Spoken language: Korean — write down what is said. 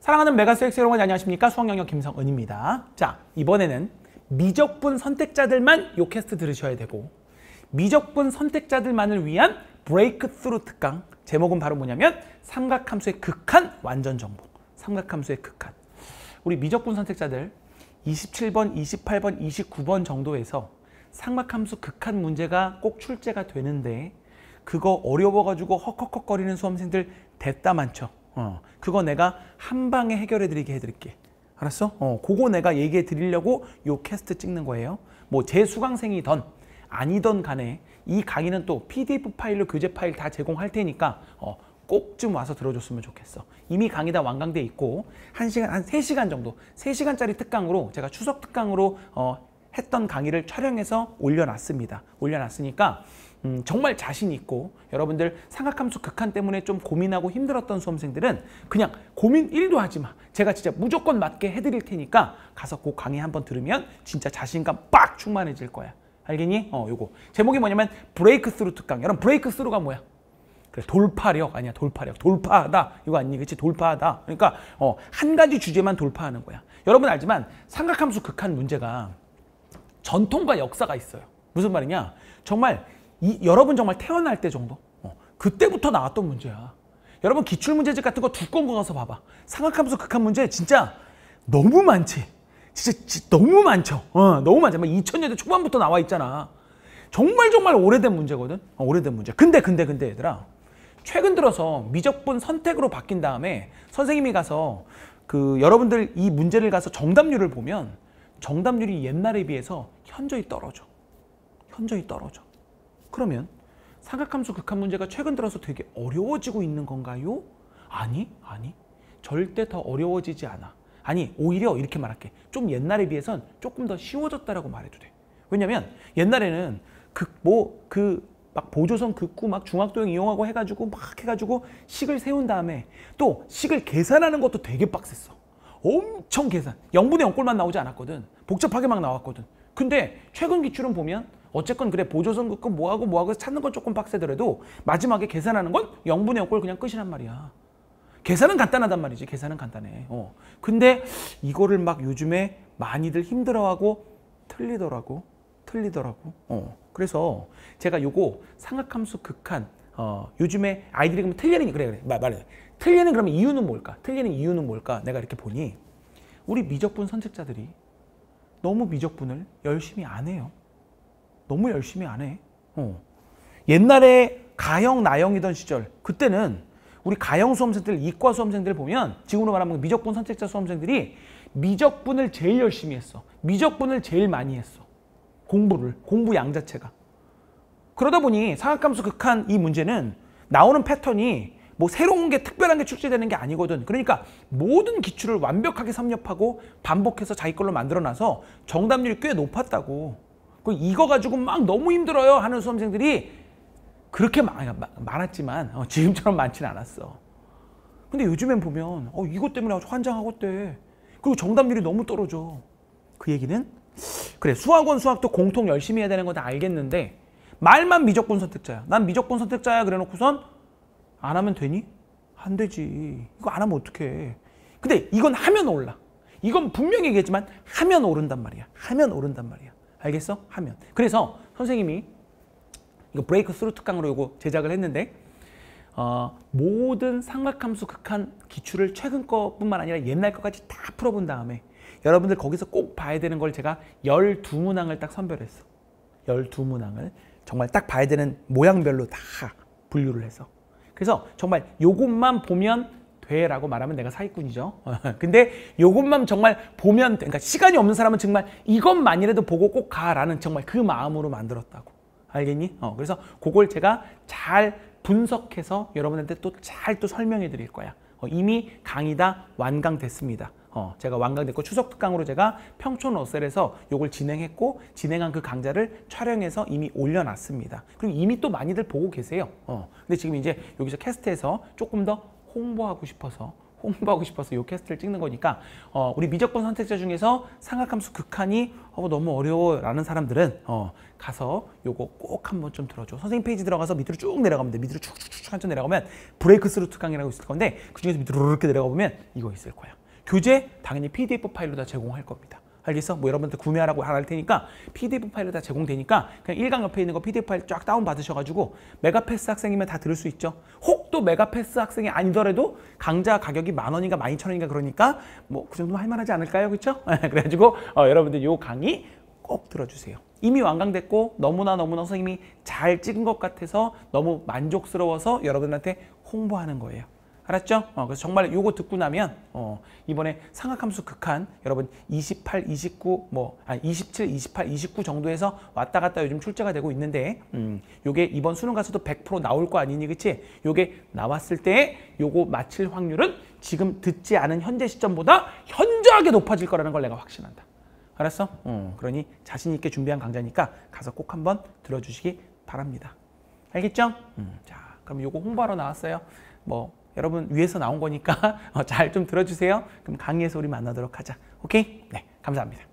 사랑하는 메가수엑스 여러분 안녕하십니까? 수학 영역 김성은입니다. 자, 이번에는 미적분 선택자들만 요 캐스트 들으셔야 되고 미적분 선택자들만을 위한 브레이크스루 특강 제목은 바로 뭐냐면 삼각함수의 극한 완전 정복. 삼각함수의 극한. 우리 미적분 선택자들 27번, 28번, 29번 정도에서 삼각함수 극한 문제가 꼭 출제가 되는데 그거 어려워가지고 헉헉헉거리는 수험생들 됐다 많죠. 그거 내가 한 방에 해결해드리게 해드릴게. 알았어? 그거 내가 얘기해드리려고 요 캐스트 찍는 거예요. 뭐 제 수강생이던 아니던 간에 이 강의는 또 PDF 파일로 교재 파일 다 제공할 테니까 꼭 좀 와서 들어줬으면 좋겠어. 이미 강의 다 완강돼 있고 3시간 정도, 3시간짜리 특강으로 제가 추석 특강으로 했던 강의를 촬영해서 올려놨습니다. 올려놨으니까 정말 자신 있고 여러분들 삼각함수 극한 때문에 좀 고민하고 힘들었던 수험생들은 그냥 고민 1도 하지 마. 제가 진짜 무조건 맞게 해드릴 테니까 가서 그 강의 한번 들으면 진짜 자신감 빡 충만해질 거야. 알겠니? 요거 제목이 뭐냐면 브레이크스루 특강. 여러분 브레이크스루가 뭐야? 그래, 돌파력 아니야. 돌파력. 돌파하다. 이거 아니니? 그치? 돌파하다. 그러니까 한 가지 주제만 돌파하는 거야. 여러분 알지만 삼각함수 극한 문제가 전통과 역사가 있어요. 무슨 말이냐? 정말 여러분 정말 태어날 때 정도? 그때부터 나왔던 문제야. 여러분 기출문제집 같은 거 두꺼운 거 가서 봐봐. 삼각함수 극한 문제 진짜 너무 많지. 진짜 너무 많죠. 너무 많죠. 2000년대 초반부터 나와 있잖아. 정말 오래된 문제거든. 오래된 문제. 근데 얘들아. 최근 들어서 미적분 선택으로 바뀐 다음에 선생님이 가서 여러분들 이 문제를 가서 정답률을 보면 정답률이 옛날에 비해서 현저히 떨어져. 현저히 떨어져. 그러면 삼각함수 극한 문제가 최근 들어서 되게 어려워지고 있는 건가요? 아니. 절대 더 어려워지지 않아. 아니, 오히려 이렇게 말할게. 좀 옛날에 비해선 조금 더 쉬워졌다라고 말해도 돼. 왜냐면 옛날에는 막 보조선 긋고 막 중학도형 이용하고 해가지고 막 해가지고 식을 세운 다음에 또 식을 계산하는 것도 되게 빡셌어. 엄청 계산. 0분의 0 꼴만 나오지 않았거든. 복잡하게 막 나왔거든. 근데 최근 기출은 보면 어쨌건 그래 보조선 긋고 뭐하고 찾는 건 조금 빡세더라도 마지막에 계산하는 건 0분의 0 꼴 그냥 끝이란 말이야. 계산은 간단하단 말이지. 계산은 간단해. 근데 이거를 막 요즘에 많이들 힘들어하고 틀리더라고. 그래서 제가 요거 삼각함수 극한 요즘에 아이들이 그러면 틀리는 그래 말해. 틀리는 그러면 이유는 뭘까? 틀리는 이유는 뭘까? 내가 이렇게 보니 우리 미적분 선택자들이 너무 미적분을 열심히 안 해요. 너무 열심히 안 해. 옛날에 가형, 나형이던 시절 그때는 우리 가형 수험생들, 이과 수험생들 보면 지금으로 말하면 미적분 선택자 수험생들이 미적분을 제일 열심히 했어. 미적분을 제일 많이 했어. 공부 양 자체가. 그러다 보니 삼각함수 극한 이 문제는 나오는 패턴이 뭐 새로운 게 특별한 게 출제되는 게 아니거든. 그러니까 모든 기출을 완벽하게 섭렵하고 반복해서 자기 걸로 만들어놔서 정답률이 꽤 높았다고. 이거 가지고 막 너무 힘들어요 하는 수험생들이 그렇게 많았지만 지금처럼 많진 않았어. 근데 요즘엔 보면 이것 때문에 환장하고 있대. 그리고 정답률이 너무 떨어져. 그 얘기는 그래 수학원 수학도 공통 열심히 해야 되는 거 다 알겠는데 말만 미적분 선택자야. 난 미적분 선택자야 그래놓고선 안 하면 되니? 안 되지. 이거 안 하면 어떡해. 근데 이건 하면 올라. 이건 분명히 얘기했지만 하면 오른단 말이야. 하면 오른단 말이야. 알겠어? 하면. 그래서 선생님이 이거 브레이크스루 특강으로 이거 제작을 했는데 모든 삼각함수 극한 기출을 최근 것뿐만 아니라 옛날 것까지 다 풀어본 다음에 여러분들 거기서 꼭 봐야 되는 걸 제가 12문항을 딱 선별했어. 12문항을 정말 딱 봐야 되는 모양별로 다 분류를 해서. 그래서 정말 요것만 보면 돼라고 말하면 내가 사기꾼이죠. 근데 요것만 정말 보면 돼. 그러니까 시간이 없는 사람은 정말 이것만이라도 보고 꼭 가라는 정말 그 마음으로 만들었다고. 알겠니? 그래서 그걸 제가 잘 분석해서 여러분한테 또 잘 또 설명해 드릴 거야. 이미 강의 다 완강됐습니다. 제가 완강됐고 추석 특강으로 제가 평촌 러셀에서 요걸 진행했고 진행한 그 강좌를 촬영해서 이미 올려놨습니다. 그리고 이미 또 많이들 보고 계세요. 근데 지금 이제 여기서 캐스트에서 조금 더 홍보하고 싶어서 홍보하고 싶어서 이 캐스트를 찍는 거니까 우리 미적분 선택자 중에서 삼각함수 극한이 너무 어려워 라는 사람들은 가서 요거 꼭 한번 좀 들어줘. 선생님 페이지 들어가서 밑으로 쭉 내려가면 돼. 밑으로 쭉쭉쭉 한참 내려가면 브레이크스루 특강이라고 있을 건데, 그중에서 밑으로 이렇게 내려가 보면 이거 있을 거야. 교재 당연히 PDF 파일로 다 제공할 겁니다. 알겠어? 뭐 여러분들 구매하라고 안 할 테니까 PDF 파일로 다 제공되니까 그냥 1강 옆에 있는 거 PDF 파일 쫙 다운 받으셔가지고 메가패스 학생이면 다 들을 수 있죠. 혹 또 메가패스 학생이 아니더라도 강좌 가격이 10,000원인가 12,000원인가 그러니까 뭐 그 정도면 할만하지 않을까요? 그렇죠? 그래가지고 여러분들 요 강의 꼭 들어주세요. 이미 완강됐고 너무나 선생님이 잘 찍은 것 같아서 너무 만족스러워서 여러분들한테 홍보하는 거예요. 알았죠? 그래서 정말 요거 듣고 나면 이번에 삼각함수 극한 여러분 28, 29, 뭐 아니 27, 28, 29 정도에서 왔다 갔다 요즘 출제가 되고 있는데 요게 이번 수능 가서도 100% 나올 거 아니니, 그치? 요게 나왔을 때 요거 맞힐 확률은 지금 듣지 않은 현재 시점보다 현저하게 높아질 거라는 걸 내가 확신한다. 알았어? 그러니 자신 있게 준비한 강좌니까 가서 꼭 한번 들어주시기 바랍니다. 알겠죠? 자, 그럼 요거 홍보하러 나왔어요. 뭐 여러분 위에서 나온 거니까 잘 좀 들어주세요. 그럼 강의에서 우리 만나도록 하자. 오케이? 네, 감사합니다.